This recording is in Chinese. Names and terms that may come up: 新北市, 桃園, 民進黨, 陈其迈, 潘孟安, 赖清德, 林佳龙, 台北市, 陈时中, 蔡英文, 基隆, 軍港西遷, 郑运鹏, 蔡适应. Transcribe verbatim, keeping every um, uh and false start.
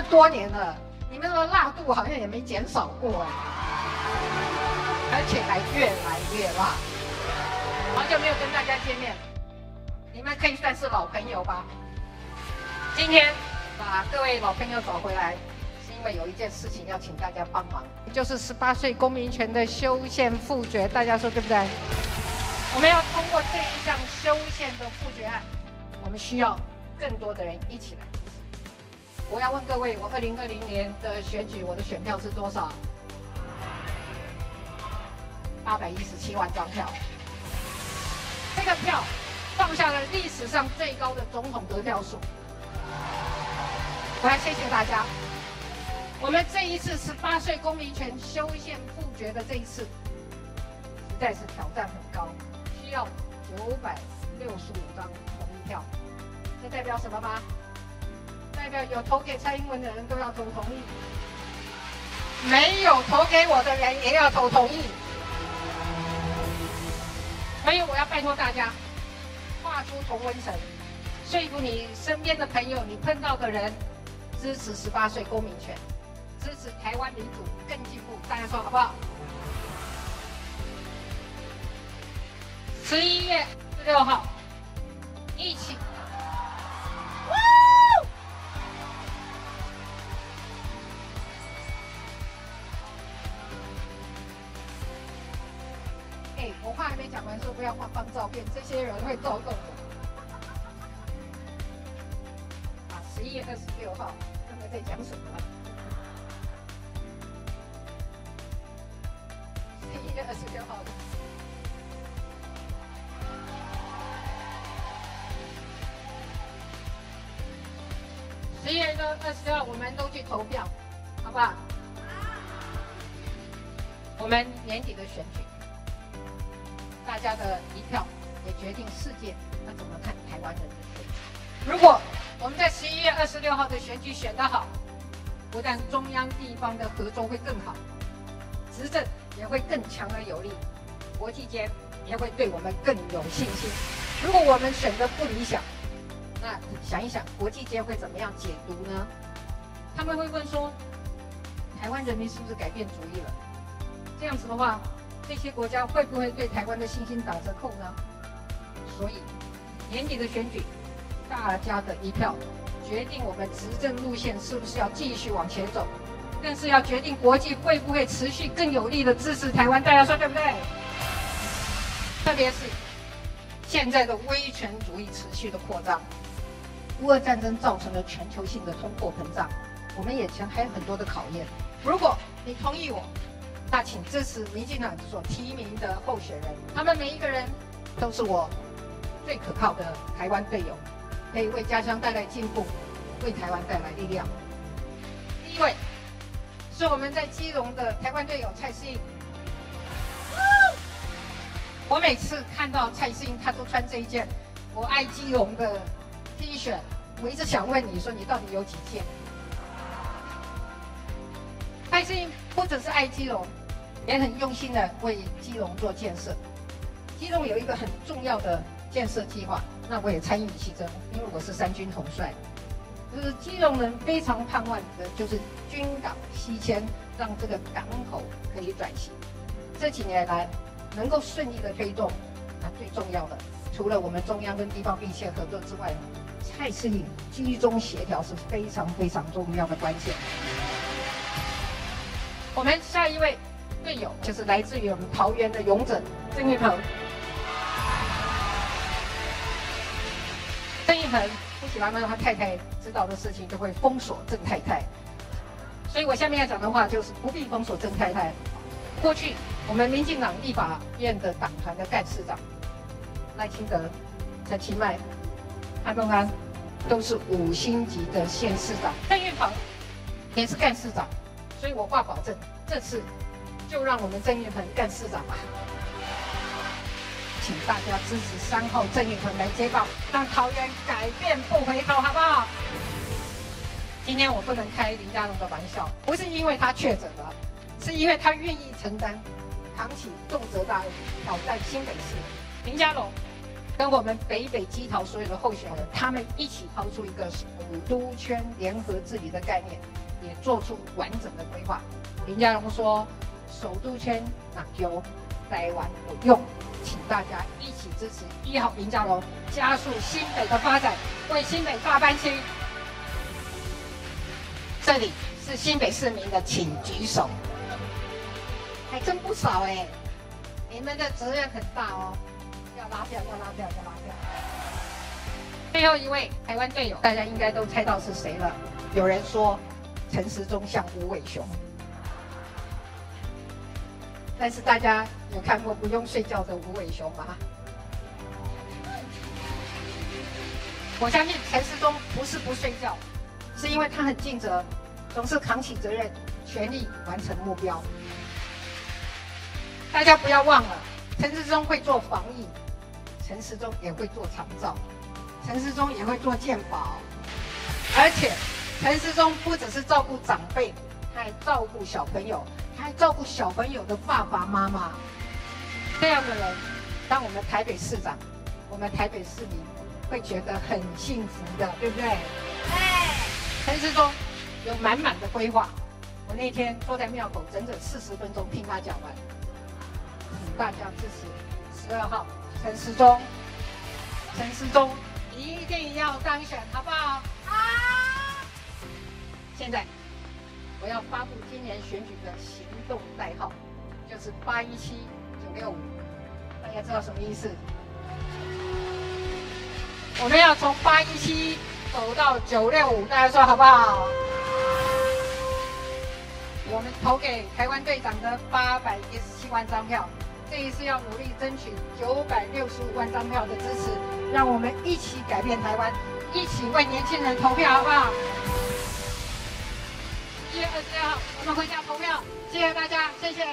么多年了，你们的辣度好像也没减少过哎，而且还越来越辣。好久没有跟大家见面了，你们可以算是老朋友吧。今天把各位老朋友找回来，是因为有一件事情要请大家帮忙，就是十八岁公民权的修宪复决，大家说对不对？我们要通过这一项修宪的复决案，我们需要更多的人一起来。 我要问各位，我二零二零年的选举，我的选票是多少？八百一十七万张票。这个票创下了历史上最高的总统得票数。我要谢谢大家。我们这一次十八岁公民权修宪复决的这一次，实在是挑战很高，需要九百六十五张同意票。这代表什么吗？ 代表有投给蔡英文的人都要投同意，没有投给我的人也要投同意。所以我要拜托大家，画出同温层，说服你身边的朋友，你碰到的人支持十八岁公民权，支持台湾民主更进步。大家说好不好？十一月十六号，一起。 我话还没讲完，说不要放放照片，这些人会躁动的。啊，十一月二十六号，他们在讲什么？十一月二十六号的。十一月二十六号，我们都去投票，好不好？我们年底的选举。 大家的一票也决定世界要怎么看台湾人的选举。如果我们在十一月二十六号的选举选得好，不但中央地方的合作会更好，执政也会更强而有力，国际间也会对我们更有信心。如果我们选得不理想，那想一想国际间会怎么样解读呢？他们会问说，台湾人民是不是改变主意了？这样子的话。 这些国家会不会对台湾的信心打折扣呢？所以年底的选举，大家的一票决定我们执政路线是不是要继续往前走，更是要决定国际会不会持续更有力的支持台湾。大家说对不对？特别是现在的威权主义持续的扩张，乌俄战争造成了全球性的通货膨胀，我们眼前还有很多的考验。如果你同意我。 那请支持民进党所提名的候选人，他们每一个人都是我最可靠的台湾队友，可以为家乡带来进步，为台湾带来力量。第一位是我们在基隆的台湾队友蔡适应。我每次看到蔡适应，他都穿这一件我爱基隆的 T 恤，我一直想问你说你到底有几件？蔡适应不只是爱基隆。 也很用心的为基隆做建设。基隆有一个很重要的建设计划，那我也参与其中，因为我是三军统帅。就是基隆人非常盼望的，就是军港西迁，让这个港口可以转型。这几年来，能够顺利的推动，那最重要的，除了我们中央跟地方密切合作之外，蔡适应居中协调是非常非常重要的关键。我们下一位。 队友就是来自于我们桃园的勇者郑运鹏。郑运鹏不喜欢让他太太知道的事情，就会封锁郑太太。所以我下面要讲的话就是不必封锁郑太太。过去我们民进党立法院的党团的干事长赖清德、陈其迈、潘孟安都是五星级的县市长，郑运鹏也是干事长，所以我挂保证这次。 就让我们郑运鹏干事长吧，请大家支持三号郑运鹏来接棒，让桃园改变不回头，好不好？今天我不能开林佳龙的玩笑，不是因为他确诊了，是因为他愿意承担，扛起重责大任，挑战新北市。林佳龙跟我们北北基桃所有的候选人，他们一起抛出一个首都圈联合治理的概念，也做出完整的规划。林佳龙说：“首都圈哪有台湾有用？”请大家一起支持一号林佳龙，加速新北的发展，为新北大搬迁。这里是新北市民的，请举手。还真不少哎、欸，你们的责任很大哦。 要拉票，要拉票，要拉票！最后一位台湾队友，大家应该都猜到是谁了。有人说陈时中像无尾熊，但是大家有看过不用睡觉的无尾熊吗？我相信陈时中不是不睡觉，是因为他很尽责，总是扛起责任，全力完成目标。大家不要忘了，陈时中会做防疫。 陈时中也会做长照，陈时中也会做健保，而且陈时中不只是照顾长辈，他还照顾小朋友，他还照顾小朋友的爸爸妈妈。这样的人，当我们台北市长，我们台北市民会觉得很幸福的，对不对？哎，陈时中有满满的规划。我那天坐在庙口整整四十分钟听他讲完，请大家支持十二号。 陈时中，陈时中一定要当选，好不好？好、啊。现在我要发布今年选举的行动代号，就是八一七九六五，大家知道什么意思？我们要从八一七走到九六五，大家说好不好？我们投给台湾队长的八百一十七万张票。 这一次要努力争取九百六十五万张票的支持，让我们一起改变台湾，一起为年轻人投票，好不好？一月二十六号我们回家投票，谢谢大家，谢谢。